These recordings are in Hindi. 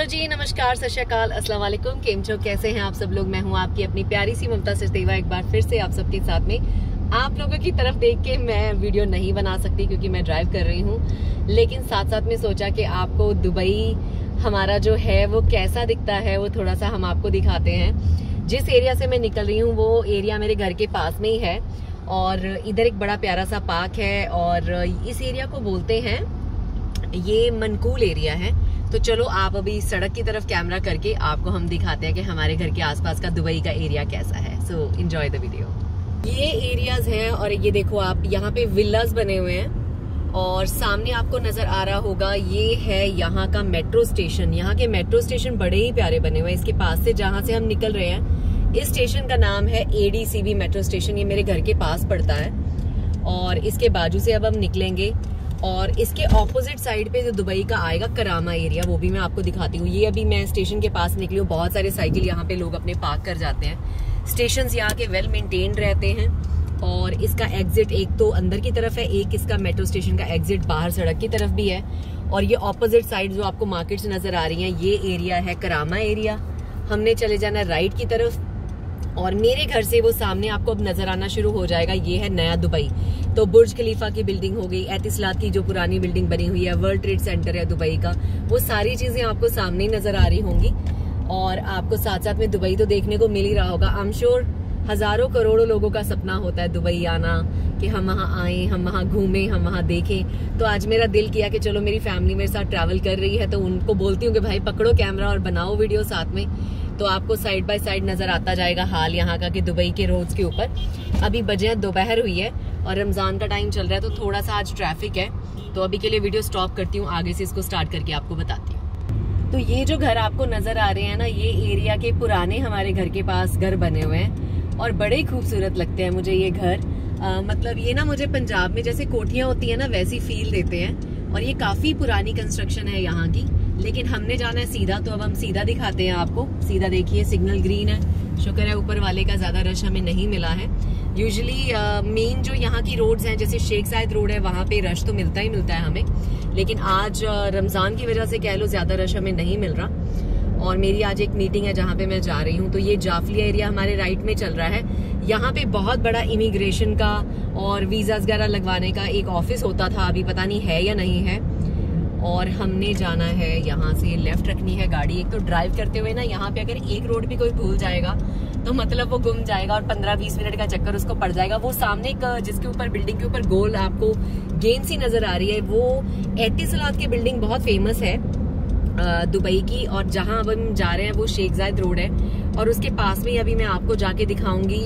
हेलो जी, नमस्कार, सत श्री अकाल, अस्सलाम वालेकुम। केम छो, कैसे हैं आप सब लोग। मैं हूं आपकी अपनी प्यारी सी ममता सचदेवा, एक बार फिर से आप सबके साथ में। आप लोगों की तरफ देख के मैं वीडियो नहीं बना सकती क्योंकि मैं ड्राइव कर रही हूं, लेकिन साथ साथ में सोचा कि आपको दुबई हमारा जो है वो कैसा दिखता है वो थोड़ा सा हम आपको दिखाते हैं। जिस एरिया से मैं निकल रही हूँ वो एरिया मेरे घर के पास में ही है और इधर एक बड़ा प्यारा सा पार्क है और इस एरिया को बोलते हैं, ये मनकूल एरिया है। तो चलो आप अभी सड़क की तरफ कैमरा करके आपको हम दिखाते हैं कि हमारे घर के आसपास का दुबई का एरिया कैसा है। So enjoy the video. ये एरियाज हैं और ये देखो आप, यहाँ पे विलास बने हुए हैं और सामने आपको नजर आ रहा होगा ये है यहाँ का मेट्रो स्टेशन। यहाँ के मेट्रो स्टेशन बड़े ही प्यारे बने हुए हैं। इसके पास से जहाँ से हम निकल रहे हैं इस स्टेशन का नाम है ADCB मेट्रो स्टेशन। ये मेरे घर के पास पड़ता है और इसके बाजू से अब हम निकलेंगे और इसके ऑपोजिट साइड पे जो दुबई का आएगा करामा एरिया, वो भी मैं आपको दिखाती हूँ। ये अभी मैं स्टेशन के पास निकली हूँ। बहुत सारे साइकिल यहाँ पे लोग अपने पार्क कर जाते हैं। स्टेशंस यहाँ के वेल मेंटेन्ड रहते हैं और इसका एग्जिट एक तो अंदर की तरफ है, एक इसका मेट्रो स्टेशन का एग्जिट बाहर सड़क की तरफ भी है। और ये ऑपोजिट साइड जो आपको मार्केट्स नजर आ रही है, ये एरिया है करामा एरिया। हमने चले जाना राइट की तरफ और मेरे घर से वो सामने आपको अब नजर आना शुरू हो जाएगा, ये है नया दुबई। तो बुर्ज खलीफा की बिल्डिंग हो गई, एतिसलात की जो पुरानी बिल्डिंग बनी हुई है, वर्ल्ड ट्रेड सेंटर है दुबई का, वो सारी चीजें आपको सामने ही नजर आ रही होंगी। और आपको साथ साथ में दुबई तो देखने को मिल ही रहा होगा। आई एम श्योर हजारों करोड़ों लोगों का सपना होता है दुबई आना, कि हम वहाँ आए, हम वहाँ घूमें, हम वहाँ देखें। तो आज मेरा दिल किया कि चलो मेरी फैमिली मेरे साथ ट्रैवल कर रही है तो उनको बोलती हूँ कि भाई पकड़ो कैमरा और बनाओ वीडियो साथ में। तो आपको साइड बाय साइड नजर आता जाएगा हाल यहाँ का कि दुबई के रोड्स के ऊपर। अभी बजे दोपहर हुई है और रमजान का टाइम चल रहा है तो थोड़ा सा आज ट्रैफिक है। तो अभी के लिए वीडियो स्टॉप करती हूँ, आगे से इसको स्टार्ट करके आपको बताती हूँ। तो ये जो घर आपको नजर आ रहे हैं ना, ये एरिया के पुराने हमारे घर के पास घर बने हुए हैं और बड़े ही खूबसूरत लगते हैं मुझे ये घर। मतलब ये ना मुझे पंजाब में जैसे कोठियाँ होती है ना, वैसी फील देते हैं। और ये काफी पुरानी कंस्ट्रक्शन है यहाँ की, लेकिन हमने जाना है सीधा। तो अब हम सीधा दिखाते हैं आपको। सीधा देखिए, सिग्नल ग्रीन है, शुक्र है ऊपर वाले का ज़्यादा रश हमें नहीं मिला है। यूजुअली मेन जो यहाँ की रोड्स हैं जैसे शेख जायद रोड है, वहाँ पे रश तो मिलता ही मिलता है हमें, लेकिन आज रमज़ान की वजह से कह लो ज़्यादा रश हमें नहीं मिल रहा। और मेरी आज एक मीटिंग है जहाँ पर मैं जा रही हूँ। तो ये जाफलिया एरिया हमारे राइट में चल रहा है। यहाँ पर बहुत बड़ा इमिग्रेशन का और वीज़ा वगैरह लगवाने का एक ऑफिस होता था, अभी पता नहीं है या नहीं है। और हमने जाना है यहाँ से, लेफ्ट रखनी है गाड़ी। एक तो ड्राइव करते हुए ना यहाँ पे अगर एक रोड भी कोई भूल जाएगा तो मतलब वो गुम जाएगा और 15-20 मिनट का चक्कर उसको पड़ जाएगा। वो सामने का जिसके ऊपर बिल्डिंग के ऊपर गोल आपको गेंद सी नजर आ रही है, वो एतिसलात की बिल्डिंग बहुत फेमस है दुबई की। और जहाँ अब हम जा रहे हैं वो शेख जायद रोड है और उसके पास में अभी मैं आपको जाके दिखाऊंगी,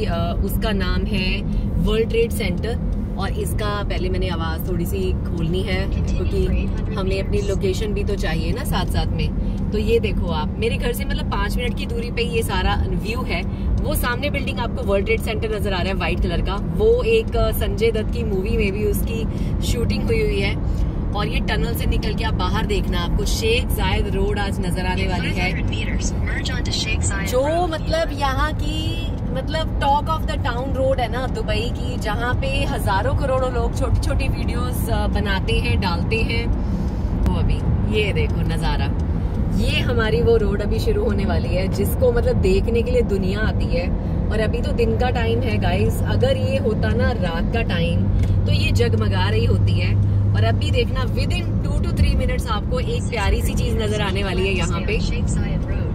उसका नाम है वर्ल्ड ट्रेड सेंटर। और इसका पहले मैंने आवाज़ थोड़ी सी खोलनी है क्योंकि हमें अपनी लोकेशन भी तो चाहिए ना साथ साथ में। तो ये देखो आप, मेरे घर से मतलब 5 मिनट की दूरी पे ये सारा व्यू है। वो सामने बिल्डिंग आपको वर्ल्ड ट्रेड सेंटर नज़र आ रहा है वाइट कलर का, वो एक संजय दत्त की मूवी में भी उसकी शूटिंग हुई हुई है। और ये टनल से निकल के आप बाहर देखना, आपको शेख जायद रोड आज नजर आने वाली है, जो मतलब यहाँ की मतलब talk of the town road है ना दुबई की, जहाँ पे हजारों करोड़ों लोग छोटी छोटी वीडियोस बनाते हैं, डालते हैं। तो अभी ये देखो नज़ारा, ये हमारी वो रोड अभी शुरू होने वाली है जिसको मतलब देखने के लिए दुनिया आती है। और अभी तो दिन का टाइम है गाइस, अगर ये होता ना रात का टाइम तो ये जगमगा रही होती है। और अभी देखना विद इन 2 to 3 मिनट्स आपको एक प्यारी सी चीज नजर आने वाली है यहाँ पे,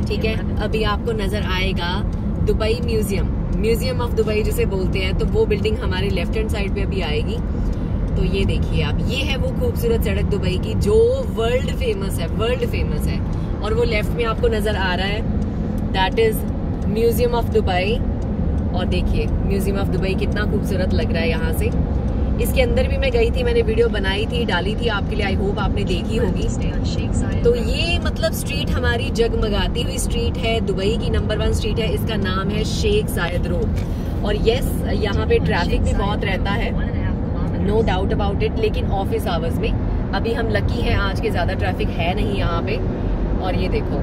ठीक है। अभी आपको नजर आएगा Dubai museum, museum of Dubai जिसे बोलते हैं, तो वो बिल्डिंग हमारे लेफ्ट हैंड साइड पे अभी आएगी। तो ये देखिए आप, ये है वो खूबसूरत सड़क दुबई की जो वर्ल्ड फेमस है, वर्ल्ड फेमस है। और वो लेफ्ट में आपको नजर आ रहा है, that is museum of Dubai. और देखिए म्यूजियम ऑफ दुबई कितना खूबसूरत लग रहा है यहाँ से। इसके अंदर भी मैं गई थी, मैंने वीडियो बनाई थी, डाली थी आपके लिए, आई होप आपने देखी होगी। तो ये मतलब स्ट्रीट हमारी जगमगाती हुई स्ट्रीट है, दुबई की नंबर 1 स्ट्रीट है। इसका नाम है शेख जायद रोड। और यस, यहाँ पे ट्रैफिक भी बहुत रहता है, नो डाउट अबाउट इट, लेकिन ऑफिस आवर्स में अभी हम लकी हैं, आज के ज़्यादा ट्रैफिक है नहीं यहाँ पे। और ये देखो,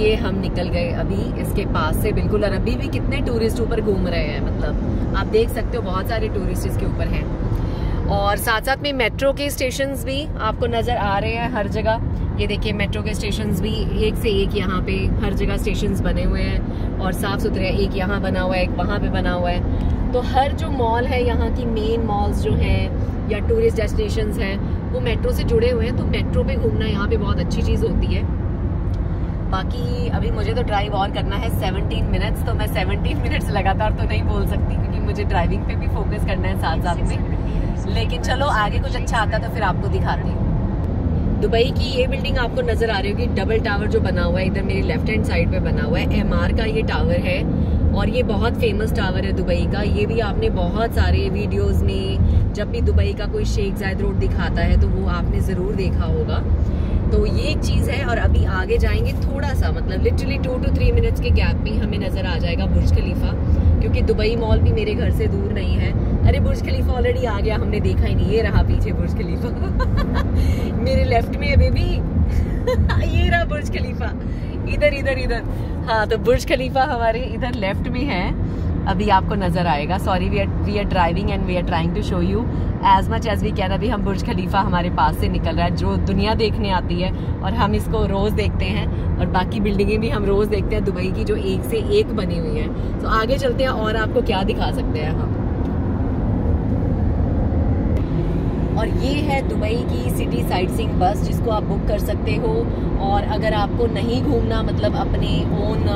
ये हम निकल गए अभी इसके पास से बिल्कुल। और अभी भी कितने टूरिस्ट ऊपर घूम रहे हैं, मतलब आप देख सकते हो बहुत सारे टूरिस्ट इसके ऊपर हैं। और साथ साथ में मेट्रो के स्टेशंस भी आपको नज़र आ रहे हैं हर जगह। ये देखिए मेट्रो के स्टेशंस भी एक से एक यहाँ पे हर जगह स्टेशंस बने हुए हैं और साफ़ सुथरे हैं। एक यहाँ बना हुआ है, एक वहाँ पे बना हुआ है। तो हर जो मॉल है, यहाँ की मेन मॉल्स जो हैं या टूरिस्ट डेस्टिनेशंस हैं वो मेट्रो से जुड़े हुए हैं। तो मेट्रो पे घूमना यहाँ पे बहुत अच्छी चीज़ होती है। बाकी अभी मुझे तो ड्राइव और करना है 17 मिनट्स, तो मैं 17 मिनट्स लगातार तो नहीं बोल सकती क्योंकि मुझे ड्राइविंग पे भी फोकस करना है साथ साथ में। लेकिन चलो आगे कुछ अच्छा आता तो फिर आपको दिखाती हूँ। दुबई की ये बिल्डिंग आपको नज़र आ रही होगी, डबल टावर जो बना हुआ है इधर मेरी लेफ्ट हैंड साइड पे बना हुआ है, एमार का ये टावर है और ये बहुत फेमस टावर है दुबई का। ये भी आपने बहुत सारे वीडियोस में जब भी दुबई का कोई शेख जायद रोड दिखाता है तो वो आपने ज़रूर देखा होगा। तो ये एक चीज़ है। और अभी आगे जाएंगे थोड़ा सा, मतलब लिटरली 2 से 3 मिनट्स के गैप में हमें नज़र आ जाएगा बुर्ज खलीफा, क्योंकि दुबई मॉल भी मेरे घर से दूर नहीं है। अरे बुर्ज खलीफा ऑलरेडी आ गया, हमने देखा ही नहीं। ये रहा पीछे बुर्ज खलीफा मेरे लेफ्ट में अभी भी ये रहा बुर्ज खलीफा, इधर इधर इधर। हाँ, तो बुर्ज खलीफा हमारे इधर लेफ्ट में है, अभी आपको नज़र आएगा। Sorry, we are driving and we are trying to show you as much as we can. अभी हम बुर्ज खलीफा हमारे पास से निकल रहा है, जो दुनिया देखने आती है और हम इसको रोज़ देखते हैं और बाकी बिल्डिंगें भी हम रोज़ देखते हैं दुबई की, जो एक से एक बनी हुई हैं। तो आगे चलते हैं और आपको क्या दिखा सकते हैं हम। और ये है दुबई की सिटी साइटसीइंग बस, जिसको आप बुक कर सकते हो। और अगर आपको नहीं घूमना, मतलब अपने ओन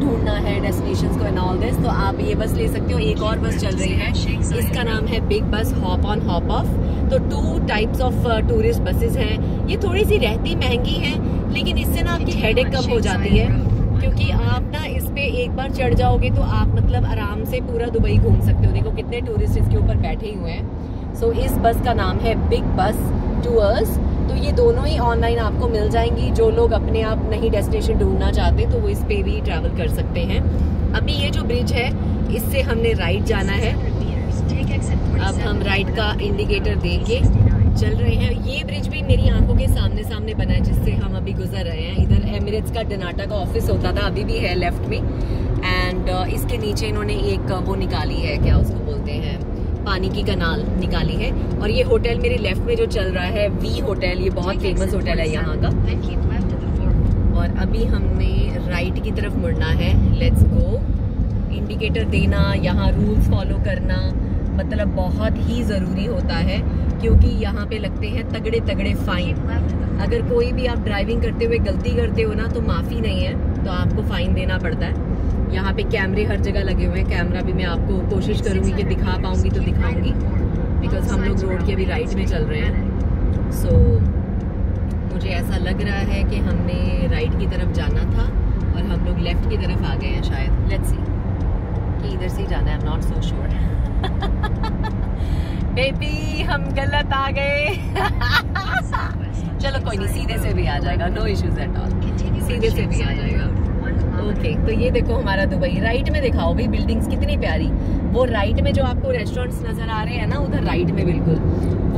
ढूंढना है डेस्टिनेशंस को एंड ऑल दिस, तो आप ये बस ले सकते हो। एक और बस चल रही है, इसका नाम है big bus, hop on hop off. तो 2 टाइप्स ऑफ टूरिस्ट बसेस हैं। ये थोड़ी सी रहती महंगी हैं, लेकिन इससे ना आपकी हेडेक कम हो जाती है, क्योंकि आप ना इस पर एक बार चढ़ जाओगे तो आप मतलब आराम से पूरा दुबई घूम सकते हो। देखो कितने टूरिस्ट इसके ऊपर बैठे हुए हैं। सो इस बस का नाम है बिग बस टूर्स। तो ये दोनों ही ऑनलाइन आपको मिल जाएंगी। जो लोग अपने आप नहीं डेस्टिनेशन ढूंढना चाहते तो वो इस पे भी ट्रैवल कर सकते हैं। अभी ये जो ब्रिज है इससे हमने राइट जाना है। अब हम राइट का इंडिकेटर देके चल रहे हैं। ये ब्रिज भी मेरी आंखों के सामने बना है, जिससे हम अभी गुजर रहे हैं। इधर एमिरेट्स का डनाटा का ऑफिस होता था, अभी भी है लेफ्ट में। एंड इसके नीचे इन्होंने एक वो निकाली है, क्या उसको बोलते हैं, पानी की कनाल निकाली है। और ये होटल मेरे लेफ्ट में जो चल रहा है, वी होटल, ये बहुत फेमस होटल है यहाँ का। और अभी हमने राइट की तरफ मुड़ना है। Let's go. इंडिकेटर देना, यहाँ रूल्स फॉलो करना मतलब बहुत ही ज़रूरी होता है, क्योंकि यहाँ पे लगते हैं तगड़े तगड़े फाइन। अगर कोई भी आप ड्राइविंग करते हुए गलती करते हो ना तो माफ़ी नहीं है, तो आपको फ़ाइन देना पड़ता है। यहाँ पे कैमरे हर जगह लगे हुए हैं। कैमरा भी मैं आपको कोशिश करूँगी कि दिखा पाऊँगी तो दिखाऊँगी, बिकॉज हम लोग रोड के अभी राइट में चल रहे हैं। सो मुझे ऐसा लग रहा है कि हमने राइट की तरफ जाना था और हम लोग लेफ़्ट की तरफ आ गए हैं शायद। लेट्स सी कि इधर से ही जाना है, I am not so sure. Baby हम गलत आ गए चलो कोई नहीं, सीधे से भी आ जाएगा, नो इश्यूज़ एट ऑल, सीधे से भी आ जाएगा। ओके, तो ये देखो हमारा दुबई। राइट में दिखाओ भी, बिल्डिंग्स कितनी प्यारी। वो राइट में जो आपको रेस्टोरेंट्स नज़र आ रहे हैं ना, उधर राइट में बिल्कुल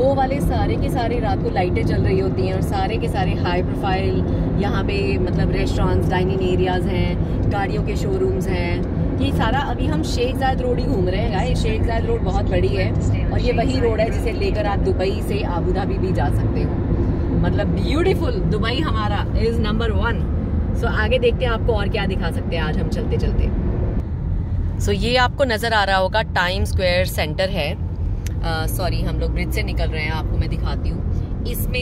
वो वाले सारे के सारे रात को लाइटें चल रही होती हैं और सारे के सारे हाई प्रोफाइल यहाँ पे मतलब रेस्टोरेंट्स, डाइनिंग एरियाज़ हैं, गाड़ियों के शोरूम्स हैं। ये सारा अभी हम शेख जायद रोड ही घूम रहे हैं। शेख जायद रोड बहुत बड़ी है और ये वही रोड है जिसे लेकर आप दुबई से आबू धाबी भी जा सकते हो। मतलब ब्यूटीफुल दुबई हमारा इज़ नंबर 1। सो आगे देखते हैं आपको और क्या दिखा सकते हैं आज हम चलते चलते। ये आपको नज़र आ रहा होगा टाइम स्क्वायर सेंटर है। सॉरी, हम लोग ब्रिज से निकल रहे हैं, आपको मैं दिखाती हूँ। इसमें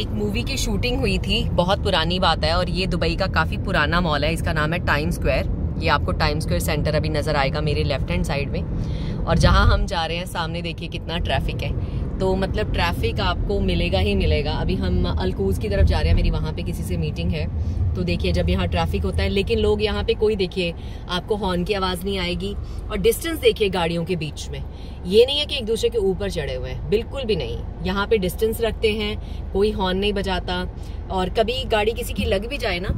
एक मूवी की शूटिंग हुई थी, बहुत पुरानी बात है। और ये दुबई का काफ़ी पुराना मॉल है, इसका नाम है टाइम स्क्वायर। ये आपको टाइम स्क्वायर सेंटर अभी नज़र आएगा मेरे लेफ्ट हैंड साइड में। और जहाँ हम जा रहे हैं सामने देखिए कितना ट्रैफिक है, तो मतलब ट्रैफिक आपको मिलेगा ही मिलेगा। अभी हम अल कोज़ की तरफ जा रहे हैं, मेरी वहाँ पे किसी से मीटिंग है। तो देखिए जब यहाँ ट्रैफिक होता है, लेकिन लोग यहाँ पे कोई, देखिए आपको हॉर्न की आवाज़ नहीं आएगी। और डिस्टेंस देखिए गाड़ियों के बीच में, ये नहीं है कि एक दूसरे के ऊपर चढ़े हुए हैं, बिल्कुल भी नहीं। यहाँ पे डिस्टेंस रखते हैं, कोई हॉर्न नहीं बजाता। और कभी गाड़ी किसी की लग भी जाए ना,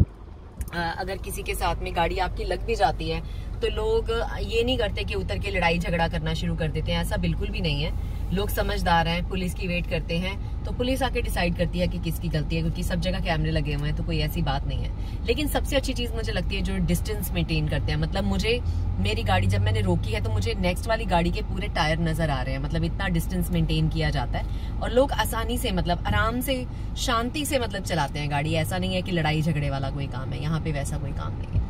अगर किसी के साथ में गाड़ी आपकी लग भी जाती है, तो लोग ये नहीं करते कि उतर के लड़ाई झगड़ा करना शुरू कर देते हैं, ऐसा बिल्कुल भी नहीं है। लोग समझदार हैं, पुलिस की वेट करते हैं, तो पुलिस आके डिसाइड करती है कि किसकी गलती है, क्योंकि सब जगह कैमरे लगे हुए हैं, तो कोई ऐसी बात नहीं है। लेकिन सबसे अच्छी चीज मुझे लगती है जो डिस्टेंस मेंटेन करते हैं। मतलब मुझे मेरी गाड़ी जब मैंने रोकी है तो मुझे नेक्स्ट वाली गाड़ी के पूरे टायर नजर आ रहे हैं, मतलब इतना डिस्टेंस मेंटेन किया जाता है। और लोग आसानी से, मतलब आराम से, शांति से मतलब चलाते हैं गाड़ी। ऐसा नहीं है कि लड़ाई झगड़े वाला कोई काम है, यहाँ पे वैसा कोई काम नहीं है।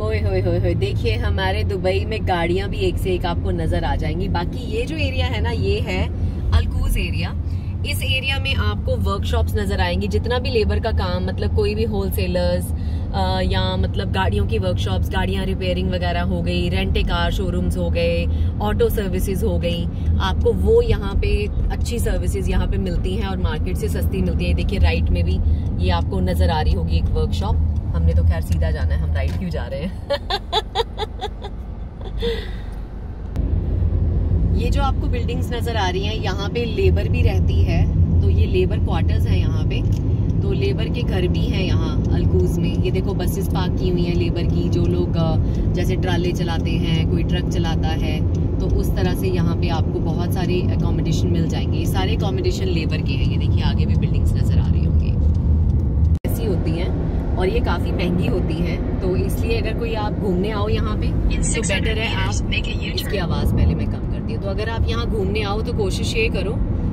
ओए होए होए होए, देखिए हमारे दुबई में गाड़ियां भी एक से एक आपको नजर आ जाएंगी। बाकी ये जो एरिया है ना, ये है अल कूज एरिया। इस एरिया में आपको वर्कशॉप्स नजर आएंगी, जितना भी लेबर का काम, मतलब कोई भी होलसेलर्स या मतलब गाड़ियों की वर्कशॉप्स, गाड़ियां रिपेयरिंग वगैरह हो गई, रेंट ए कार शोरूम्स हो गए, ऑटो सर्विसेज हो गई, आपको वो यहाँ पे अच्छी सर्विसेज यहाँ पे मिलती हैं और मार्केट से सस्ती मिलती है। देखिए राइट में भी ये आपको नजर आ रही होगी एक वर्कशॉप। हमने तो खैर सीधा जाना है, हम राइट क्यों जा रहे हैं। ये जो आपको बिल्डिंग्स नजर आ रही हैं, यहाँ पे लेबर भी रहती है, तो ये लेबर क्वार्टर्स हैं यहाँ पे, तो लेबर के घर भी हैं यहाँ अल कूज में। ये देखो बसेस पार्क की हुई हैं लेबर की, जो लोग जैसे ट्राले चलाते हैं, कोई ट्रक चलाता है, तो उस तरह से यहाँ पे आपको बहुत सारे अकोमोडेशन मिल जाएंगे। ये सारे अकोमोडेशन लेबर के हैं। ये देखिए आगे भी बिल्डिंग्स नजर आ रही होंगी, ऐसी होती हैं और ये काफी महंगी होती है, तो इसलिए अगर कोई आप घूमने आओ यहाँ पे तो बेटर है आप, इसकी आवाज पहले मैं कम करती हूँ, तो अगर आप यहाँ घूमने आओ तो कोशिश ये करो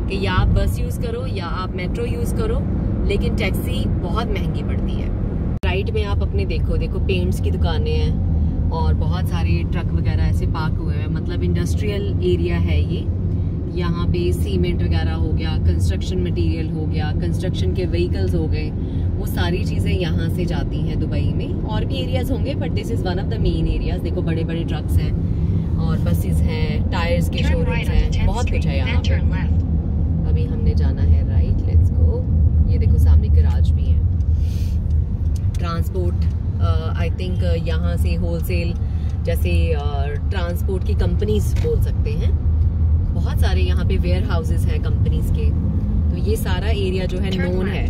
कि या आप बस यूज करो या आप मेट्रो यूज करो, लेकिन टैक्सी बहुत महंगी पड़ती है। राइट में आप अपने देखो, देखो पेंट्स की दुकानें हैं और बहुत सारे ट्रक वगैरह ऐसे पार्क हुए हैं, मतलब इंडस्ट्रियल एरिया है ये। यहाँ पे सीमेंट वगैरह हो गया, कंस्ट्रक्शन मटेरियल हो गया, कंस्ट्रक्शन के व्हीकल्स हो गए, वो सारी चीज़ें यहाँ से जाती हैं दुबई में। और भी एरियाज होंगे but this is one of the main areas. देखो बड़े बड़े ट्रक्स हैं और बसेस हैं, टायर्स के शोरूम्स हैं, बहुत कुछ है यहाँ पे। अभी हमने जाना है राइट, लेट्स गो। ये देखो सामने गैराज भी है। ट्रांसपोर्ट, आई थिंक यहाँ से होलसेल जैसे ट्रांसपोर्ट की कंपनीज बोल सकते हैं, बहुत सारे यहाँ पे वेयर हाउसेज हैं कंपनीज के, तो ये सारा एरिया जो है नोन है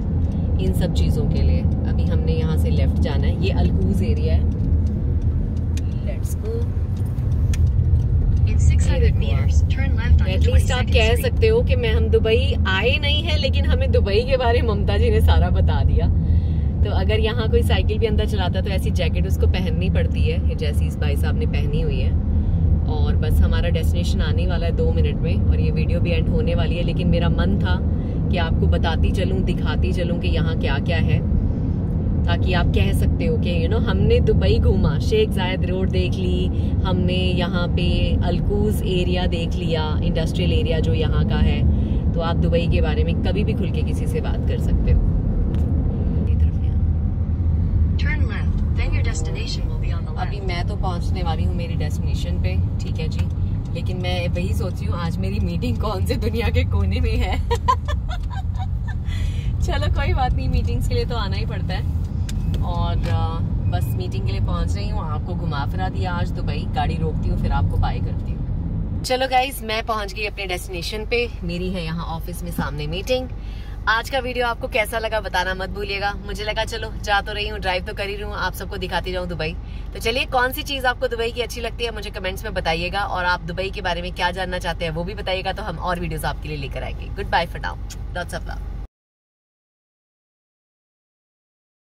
इन सब चीज़ों के लिए। अभी हमने यहाँ से लेफ्ट जाना है, ये अल कूज एरिया है। Let's go. एटलीस्ट आप कह सकते हो कि मैं हम दुबई आए नहीं है, लेकिन हमें दुबई के बारे में ममता जी ने सारा बता दिया। तो अगर यहाँ कोई साइकिल भी अंदर चलाता है तो ऐसी जैकेट उसको पहननी पड़ती है, जैसी इस भाई साहब ने पहनी हुई है। और बस हमारा डेस्टिनेशन आने वाला है 2 मिनट में और ये वीडियो भी एंड होने वाली है, लेकिन मेरा मन था कि आपको बताती चलूँ, दिखाती चलूँ कि यहाँ क्या क्या है, ताकि आप कह सकते हो कि यू नो हमने दुबई घूमा, शेख जायद रोड देख ली हमने, यहाँ पे अल कूज एरिया देख लिया, इंडस्ट्रियल एरिया जो यहाँ का है, तो आप दुबई के बारे में कभी भी खुल के किसी से बात कर सकते हो। अभी मैं तो पहुँचने वाली हूँ मेरी डेस्टिनेशन पे, ठीक है जी, लेकिन मैं वही सोचती हूँ आज मेरी मीटिंग कौन से दुनिया के कोने में है। चलो कोई बात नहीं, मीटिंग्स के लिए तो आना ही पड़ता है। और बस मीटिंग के लिए पहुँच रही हूँ, आपको घुमा फिरा दिया आज दुबई। गाड़ी रोकती हूँ फिर आपको बाय करती हूँ। चलो गाइज मैं पहुँच गई अपने डेस्टिनेशन पे, मेरी है यहाँ ऑफिस में सामने मीटिंग। आज का वीडियो आपको कैसा लगा बताना मत भूलिएगा। मुझे लगा चलो जा तो रही हूँ, ड्राइव तो कर ही रही हूँ, आप सबको दिखाती रहूँ दुबई। तो चलिए कौन सी चीज़ आपको दुबई की अच्छी लगती है मुझे कमेंट्स में बताइएगा, और आप दुबई के बारे में क्या जानना चाहते हैं वो भी बताइएगा, तो हम और वीडियोस आपके लिए लेकर आएंगे। Goodbye for now, lots of love.